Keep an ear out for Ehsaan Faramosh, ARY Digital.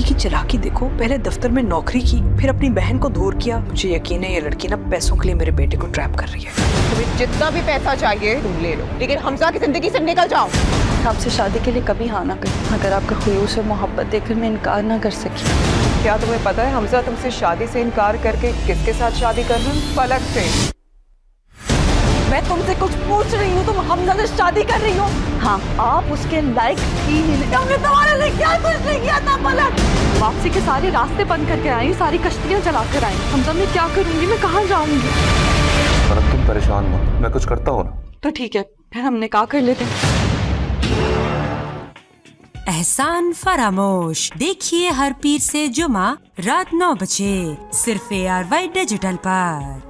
लड़की की चालाकी देखो, पहले दफ्तर में नौकरी की, फिर अपनी बहन को दूर किया। मुझे यकीन है ये लड़की ना पैसों के लिए मेरे बेटे को ट्रैप कर रही है। तुम्हें जितना भी पैसा चाहिए तुम ले लो, लेकिन हमजा की जिंदगी से निकल जाओ। आपसे शादी के लिए कभी हाँ ना करें, अगर आपके खुलूस और मोहब्बत देखकर मैं इनकार ना कर सकी। क्या तुम्हें पता है हमजा तुमसे शादी से इनकार करके किसके साथ शादी कर रहे हैं? पलक से। मैं तुमसे कुछ पूछ रही हूँ, तुम हमजा से शादी कर रही हो? हाँ, आप उसके लायक ही नहीं। हमने तुम्हारे लिए क्या कुछ नहीं किया था पलक। वापसी के सारे रास्ते बंद करके आई, सारी कश्तियाँ जला कर आई। हमजा मैं क्या करूँगी, मैं कहाँ जाऊँगी? पर तुम परेशान मत, मैं कुछ करता हूँ ना। तो ठीक है, फिर हमने कहा कर लेते हैं। एहसान फरामोश देखिए हर पीर से जुमा रात 9 बजे सिर्फ ARY डिजिटल पर।